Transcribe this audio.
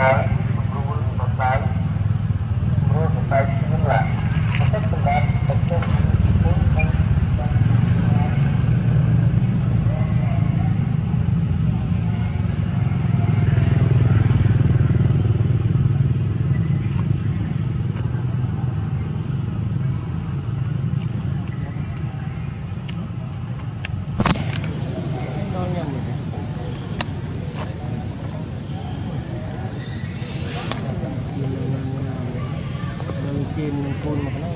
Hãy subscribe cho kênh Ghiền Mì Gõ để không bỏ lỡ những video hấp dẫn.